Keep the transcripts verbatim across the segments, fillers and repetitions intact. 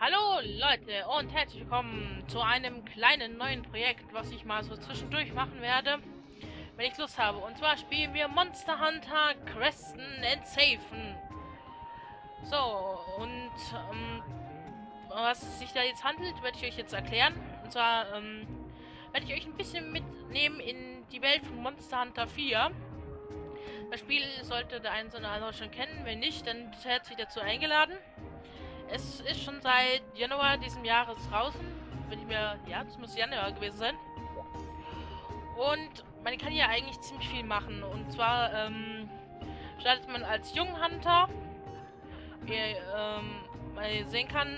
Hallo Leute und herzlich willkommen zu einem kleinen neuen Projekt, was ich mal so zwischendurch machen werde, wenn ich Lust habe. Und zwar spielen wir Monster Hunter Hunten and Saven. So, und ähm, was es sich da jetzt handelt, werde ich euch jetzt erklären. Und zwar ähm, werde ich euch ein bisschen mitnehmen in die Welt von Monster Hunter vier. Das Spiel sollte der eine oder andere schon kennen, wenn nicht, dann bist du herzlich dazu eingeladen. Es ist schon seit Januar diesen Jahres draußen, wenn ich mir, ja, das muss Januar gewesen sein. Und man kann ja eigentlich ziemlich viel machen. Und zwar ähm, startet man als Junghunter. Wie ähm, man sehen kann,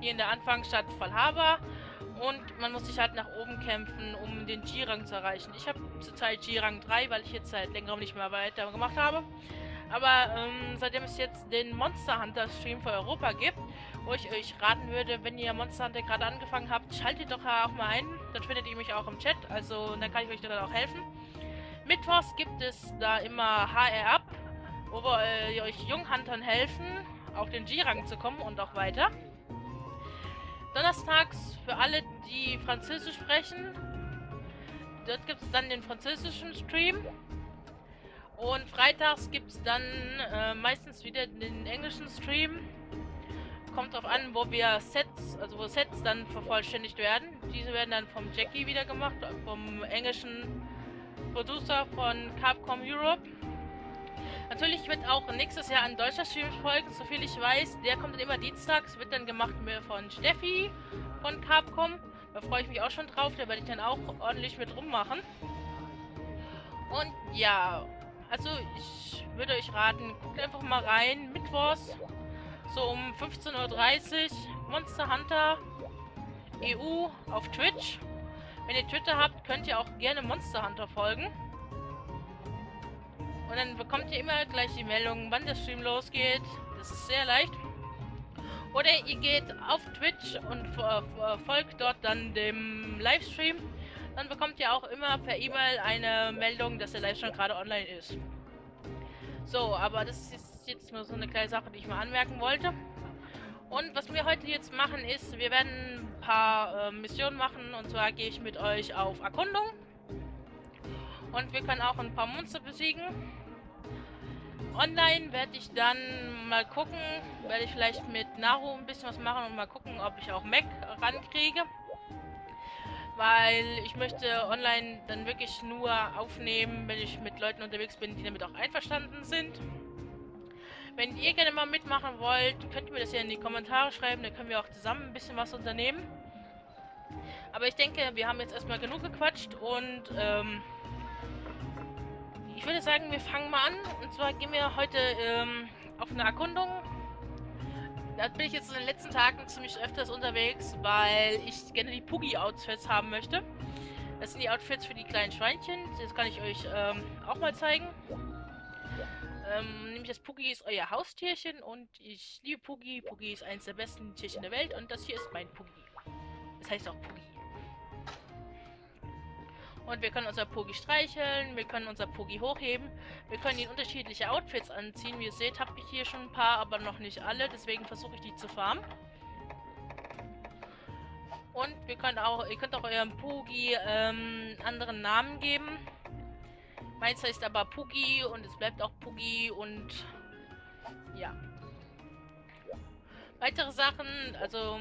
hier in der Anfangsstadt Fallhaber. Und man muss sich halt nach oben kämpfen, um den G-Rang zu erreichen. Ich habe zurzeit G-Rang drei, weil ich jetzt seit längerem nicht mehr weiter gemacht habe. Aber ähm, seitdem es jetzt den Monster Hunter Stream für Europa gibt, wo ich euch raten würde, wenn ihr Monster Hunter gerade angefangen habt, schaltet doch auch mal ein. Dann findet ihr mich auch im Chat, also dann kann ich euch dann auch helfen. Mittwochs gibt es da immer H R Up, wo wir äh, euch Junghuntern helfen, auf den G-Rang zu kommen und auch weiter. Donnerstags für alle, die Französisch sprechen, dort gibt es dann den französischen Stream. Und freitags gibt es dann äh, meistens wieder den englischen Stream. Kommt drauf an, wo wir Sets, also wo Sets dann vervollständigt werden. Diese werden dann vom Jackie wieder gemacht, vom englischen Producer von Capcom Europe. Natürlich wird auch nächstes Jahr ein deutscher Stream folgen, soviel ich weiß. Der kommt dann immer dienstags, wird dann gemacht von Steffi von Capcom. Da freue ich mich auch schon drauf, da werde ich dann auch ordentlich mit rummachen. Und ja... Also, ich würde euch raten, guckt einfach mal rein, mittwochs, so um fünfzehn Uhr dreißig, Monster Hunter E U auf Twitch. Wenn ihr Twitter habt, könnt ihr auch gerne Monster Hunter folgen. Und dann bekommt ihr immer gleich die Meldung, wann der Stream losgeht. Das ist sehr leicht. Oder ihr geht auf Twitch und folgt dort dann dem Livestream. Dann bekommt ihr auch immer per E-Mail eine Meldung, dass der Livestream gerade online ist. So, aber das ist jetzt nur so eine kleine Sache, die ich mal anmerken wollte. Und was wir heute jetzt machen ist, wir werden ein paar äh, Missionen machen. Und zwar gehe ich mit euch auf Erkundung. Und wir können auch ein paar Monster besiegen. Online werde ich dann mal gucken, werde ich vielleicht mit Naru ein bisschen was machen und mal gucken, ob ich auch Mac rankriege. Weil ich möchte online dann wirklich nur aufnehmen, wenn ich mit Leuten unterwegs bin, die damit auch einverstanden sind. Wenn ihr gerne mal mitmachen wollt, könnt ihr mir das ja in die Kommentare schreiben, dann können wir auch zusammen ein bisschen was unternehmen. Aber ich denke, wir haben jetzt erstmal genug gequatscht und ähm, ich würde sagen, wir fangen mal an. Und zwar gehen wir heute ähm, auf eine Erkundung. Da bin ich jetzt in den letzten Tagen ziemlich öfters unterwegs, weil ich gerne die Poogie-Outfits haben möchte. Das sind die Outfits für die kleinen Schweinchen. Das kann ich euch ähm, auch mal zeigen. Ähm, nämlich das Poogie ist euer Haustierchen und ich liebe Poogie. Poogie ist eines der besten Tierchen der Welt und das hier ist mein Poogie. Das heißt auch Poogie. Und wir können unser Poogie streicheln, wir können unser Poogie hochheben, wir können ihn unterschiedliche Outfits anziehen. Wie ihr seht, habe ich hier schon ein paar, aber noch nicht alle, deswegen versuche ich die zu farmen. Und wir können auch, ihr könnt auch eurem Poogie ähm, anderen Namen geben. Meins heißt aber Poogie und es bleibt auch Poogie und ja. Weitere Sachen, also...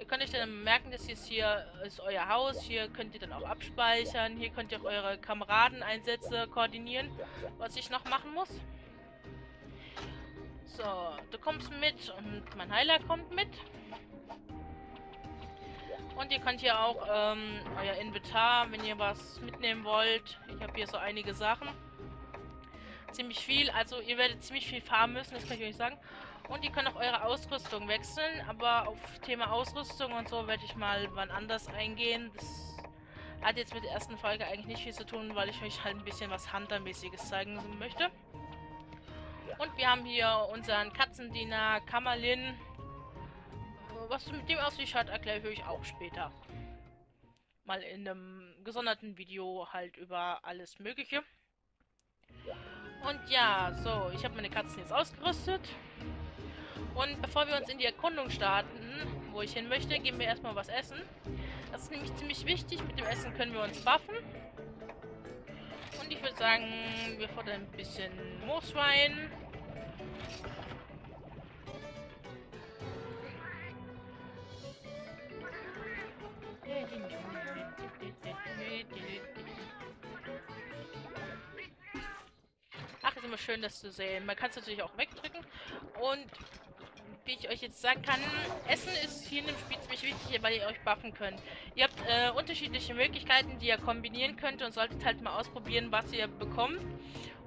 Ihr könnt euch dann merken, dass jetzt hier ist euer Haus, hier könnt ihr dann auch abspeichern, hier könnt ihr auch eure Kameradeneinsätze koordinieren, was ich noch machen muss. So, du kommst mit und mein Heiler kommt mit. Und ihr könnt hier auch ähm, euer Inventar, wenn ihr was mitnehmen wollt. Ich habe hier so einige Sachen. Ziemlich viel, also ihr werdet ziemlich viel farmen müssen, das kann ich euch sagen. Und ihr könnt auch eure Ausrüstung wechseln, aber auf Thema Ausrüstung und so werde ich mal wann anders eingehen. Das hat jetzt mit der ersten Folge eigentlich nicht viel zu tun, weil ich euch halt ein bisschen was Huntermäßiges zeigen möchte. Und wir haben hier unseren Katzendiener Kammerlin. Was mit dem auf sich hat, erkläre ich euch auch später. Mal in einem gesonderten Video halt über alles Mögliche. Und ja, so, ich habe meine Katzen jetzt ausgerüstet. Und bevor wir uns in die Erkundung starten, wo ich hin möchte, gehen wir erstmal was essen. Das ist nämlich ziemlich wichtig. Mit dem Essen können wir uns buffen. Und ich würde sagen, wir fordern ein bisschen Moos rein. Ach, ist immer schön, das zu sehen. Man kann es natürlich auch wegdrücken. Und wie ich euch jetzt sagen kann, Essen ist hier in dem Spiel ziemlich wichtig, weil ihr euch buffen könnt. Ihr habt äh, unterschiedliche Möglichkeiten, die ihr kombinieren könnt und solltet halt mal ausprobieren, was ihr bekommt.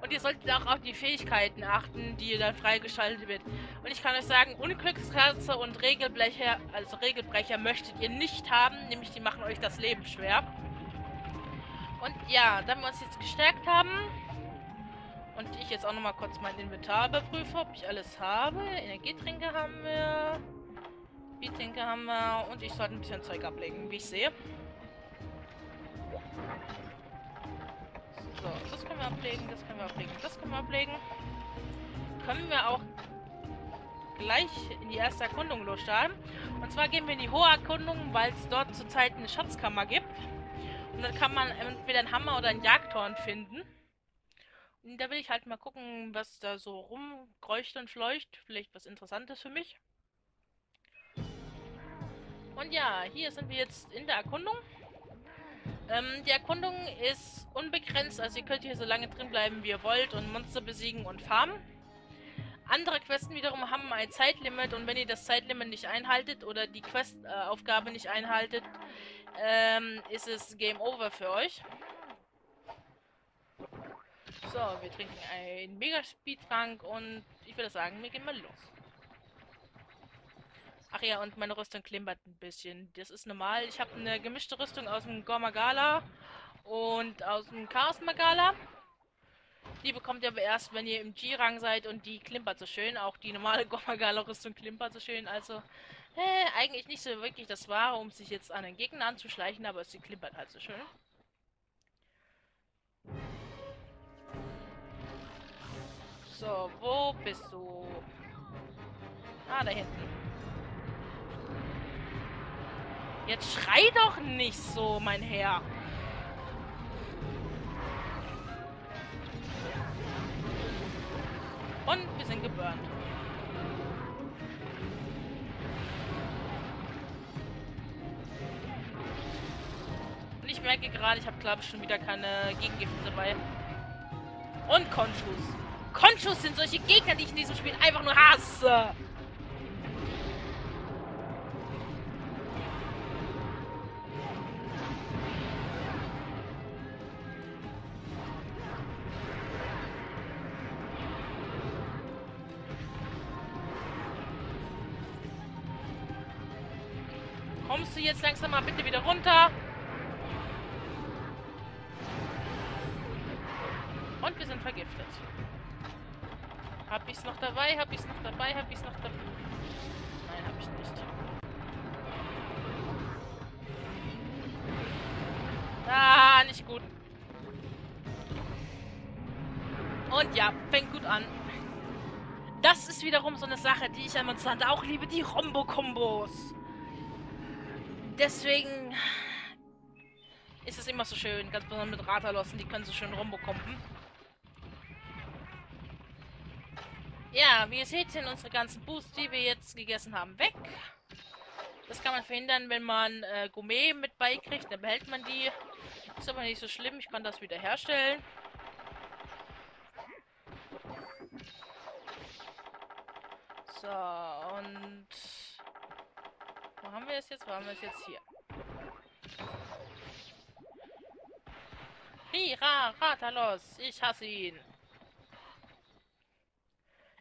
Und ihr solltet auch auf die Fähigkeiten achten, die dann freigeschaltet wird. Und ich kann euch sagen, Unglücksratze und Regelbrecher, also Regelbrecher möchtet ihr nicht haben, nämlich die machen euch das Leben schwer. Und ja, da wir uns jetzt gestärkt haben und ich jetzt auch nochmal kurz mein Inventar überprüfe, ob ich alles habe. Energietränke haben wir, Biertränke haben wir und ich sollte ein bisschen Zeug ablegen, wie ich sehe. So, das können wir ablegen, das können wir ablegen, das können wir ablegen. Können wir auch gleich in die erste Erkundung losstarten. Und zwar gehen wir in die hohe Erkundung, weil es dort zurzeit eine Schatzkammer gibt. Und dann kann man entweder einen Hammer oder einen Jagdhorn finden. Und da will ich halt mal gucken, was da so rumkreucht und fleucht. Vielleicht was Interessantes für mich. Und ja, hier sind wir jetzt in der Erkundung. Ähm, die Erkundung ist unbegrenzt, also ihr könnt hier so lange drin bleiben, wie ihr wollt und Monster besiegen und farmen. Andere Questen wiederum haben ein Zeitlimit und wenn ihr das Zeitlimit nicht einhaltet oder die Questaufgabe äh, nicht einhaltet, ähm, ist es Game Over für euch. So, wir trinken einen Mega-Speedtrank und ich würde sagen, wir gehen mal los. Ach ja, und meine Rüstung klimpert ein bisschen. Das ist normal. Ich habe eine gemischte Rüstung aus dem Gore Magala und aus dem Chaos Magala. Die bekommt ihr aber erst, wenn ihr im G-Rang seid und die klimpert so schön. Auch die normale Gore Magala Rüstung klimpert so schön. Also äh, eigentlich nicht so wirklich das Wahre, um sich jetzt an den Gegner anzuschleichen, aber sie klimpert halt so schön. So, wo bist du? Ah, da hinten. Jetzt schrei doch nicht so, mein Herr. Und wir sind geburnt. Und ich merke gerade, ich habe glaube ich schon wieder keine Gegengifte dabei. Und Konchus. Konchus sind solche Gegner, die ich in diesem Spiel einfach nur hasse. Kommst du jetzt langsam mal bitte wieder runter? Und wir sind vergiftet. Hab ich's noch dabei? Hab ich's noch dabei? Hab ich's noch dabei? Nein, hab ich nicht. Ah, nicht gut. Und ja, fängt gut an. Das ist wiederum so eine Sache, die ich an Monster Hunter auch liebe, die Rombo-Kombos. Deswegen ist es immer so schön, ganz besonders mit Rathalos, die können so schön rumbekommen. Ja, wie ihr seht, sind unsere ganzen Boosts, die wir jetzt gegessen haben, weg. Das kann man verhindern, wenn man äh, Gourmet mit beikriegt, dann behält man die. Ist aber nicht so schlimm, ich kann das wieder herstellen. So, und... Wo haben wir es jetzt? Wo haben wir es jetzt hier? Hira, Rathalos, ich hasse ihn.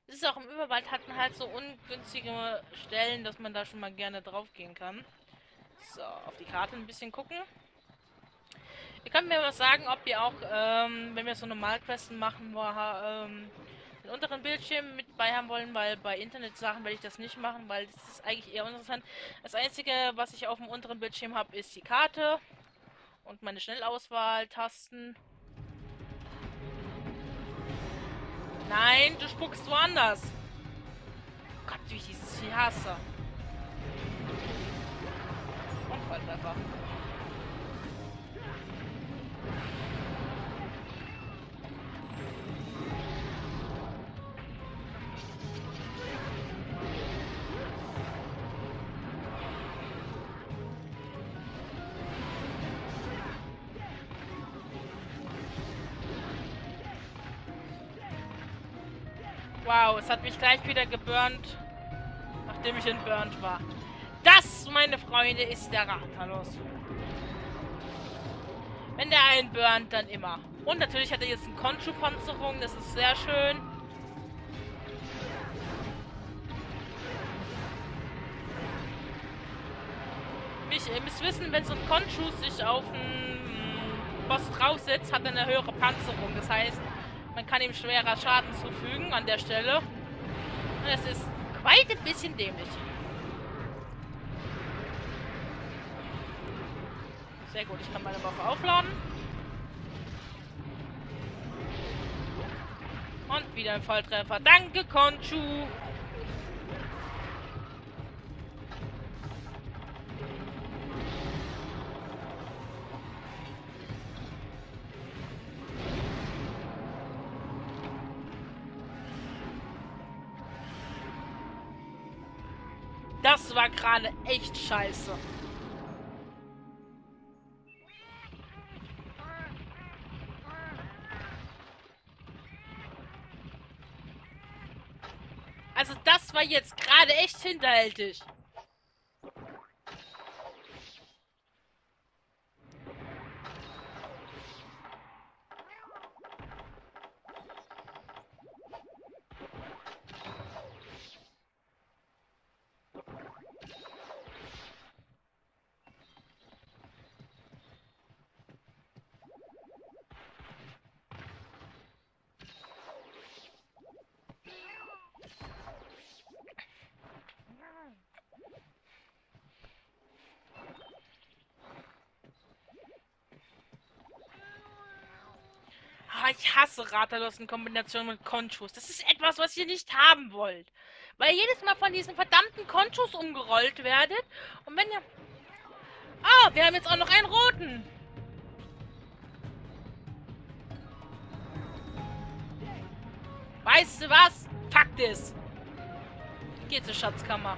Es ist auch im Überwald, hatten halt so ungünstige Stellen, dass man da schon mal gerne drauf gehen kann. So, auf die Karte ein bisschen gucken. Ihr könnt mir was sagen, ob ihr auch, ähm, wenn wir so Normalquesten machen, wo, ähm, den unteren Bildschirm mit bei haben wollen, weil bei Internet-Sachen werde ich das nicht machen, weil das ist eigentlich eher uninteressant. Das einzige, was ich auf dem unteren Bildschirm habe, ist die Karte und meine Schnellauswahl-Tasten. Nein, du spuckst woanders. Gott, wie ich dieses Vieh hasse. Und Volltreffer. Wow, es hat mich gleich wieder geburnt, nachdem ich entburnt war. Das, meine Freunde, ist der Rathalos. Wenn der einen burnt, dann immer. Und natürlich hat er jetzt eine Konchu-Panzerung, das ist sehr schön. Ich, ihr müsst wissen, wenn so ein Konchu sich auf einen Boss draufsetzt, hat er eine höhere Panzerung. Das heißt, man kann ihm schwerer Schaden zufügen an der Stelle. Und das ist quite ein bisschen dämlich. Sehr gut, ich kann meine Waffe aufladen. Und wieder ein Volltreffer. Danke, Konchu! Das war gerade echt scheiße. Also das war jetzt gerade echt hinterhältig. Ich hasse Rathalos in Kombination mit Konchus. Das ist etwas, was ihr nicht haben wollt. Weil ihr jedes Mal von diesen verdammten Konchus umgerollt werdet. Und wenn ihr... Oh, wir haben jetzt auch noch einen roten. Weißt du was? Fakt ist. Geht zur Schatzkammer.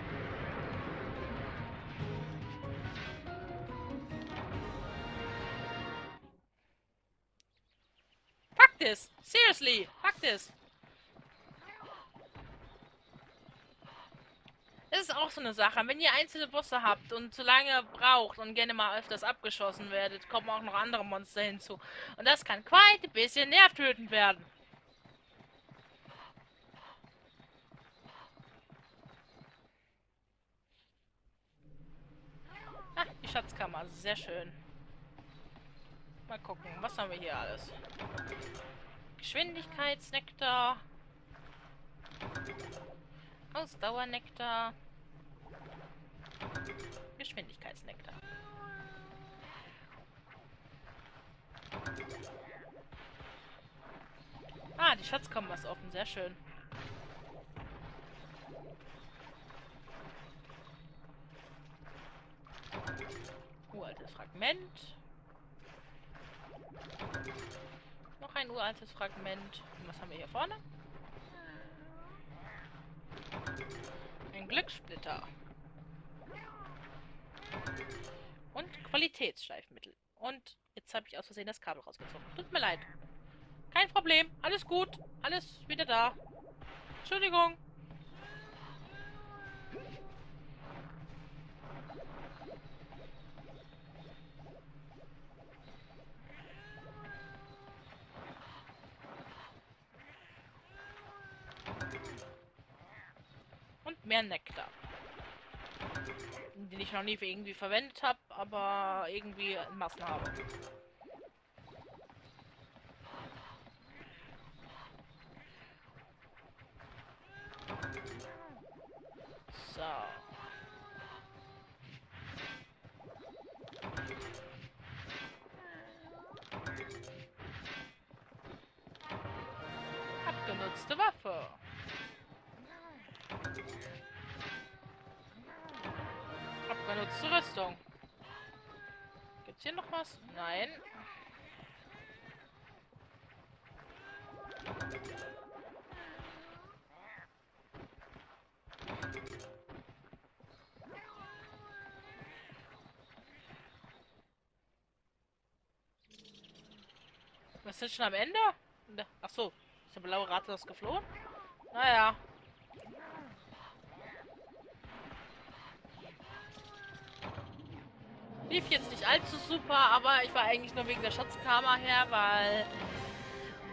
This. Seriously, fuck this. Das ist auch so eine Sache, wenn ihr einzelne Bosse habt und zu lange braucht und gerne mal öfters abgeschossen werdet, kommen auch noch andere Monster hinzu. Und das kann quite ein bisschen nervtötend werden. Ah, die Schatzkammer, sehr schön. Mal gucken, was haben wir hier alles? Geschwindigkeitsnektar. Ausdauernektar. Geschwindigkeitsnektar. Ah, die Schatzkammer ist offen. Sehr schön. Uraltes Fragment. Noch ein uraltes Fragment. Und was haben wir hier vorne? Ein Glückssplitter. Und Qualitätsschleifmittel. Und jetzt habe ich aus Versehen das Kabel rausgezogen. Tut mir leid. Kein Problem. Alles gut. Alles wieder da. Entschuldigung. Mehr Nektar. Den ich noch nie für irgendwie verwendet habe, aber irgendwie in Massen habe. So. Abgenutzte Waffe. Benutzte Rüstung. Gibt's hier noch was? Nein. Wir sind schon am Ende? Ach so, ist der blaue Rathalos geflohen? Naja. Lief jetzt nicht allzu super, aber ich war eigentlich nur wegen der Schatzkammer her, weil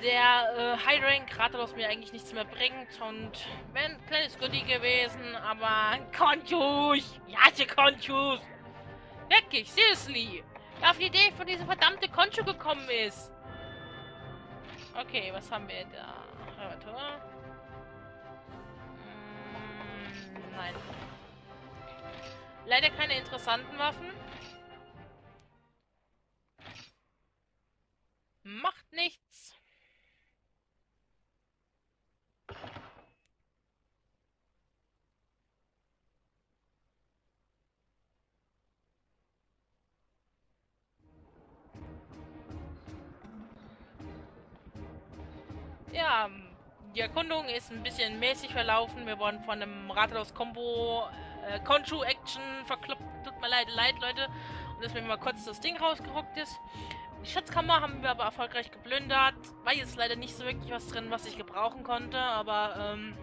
der äh, High Rank Rathalos mir eigentlich nichts mehr bringt und wäre ein kleines Goodie gewesen, aber ein Konchus! Ja, ich hasse Konchus! Wirklich, seriously! Wer auf die Idee von diesem verdammten Konchu gekommen ist! Okay, was haben wir da? Reparatur? Hm, nein. Leider keine interessanten Waffen. Macht nichts. Ja, die Erkundung ist ein bisschen mäßig verlaufen. Wir wurden von einem Rathalos-Kombo äh, Konchu-Action verkloppt. Tut mir leid, leid, Leute. Und dass mir mal kurz das Ding rausgerockt ist. Die Schatzkammer haben wir aber erfolgreich geplündert. War jetzt leider nicht so wirklich was drin, was ich gebrauchen konnte, aber ähm,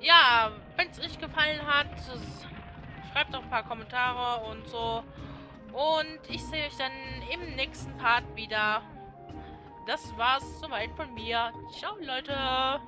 ja, wenn es euch gefallen hat, schreibt noch ein paar Kommentare und so. Und ich sehe euch dann im nächsten Part wieder. Das war's soweit von mir. Ciao, Leute!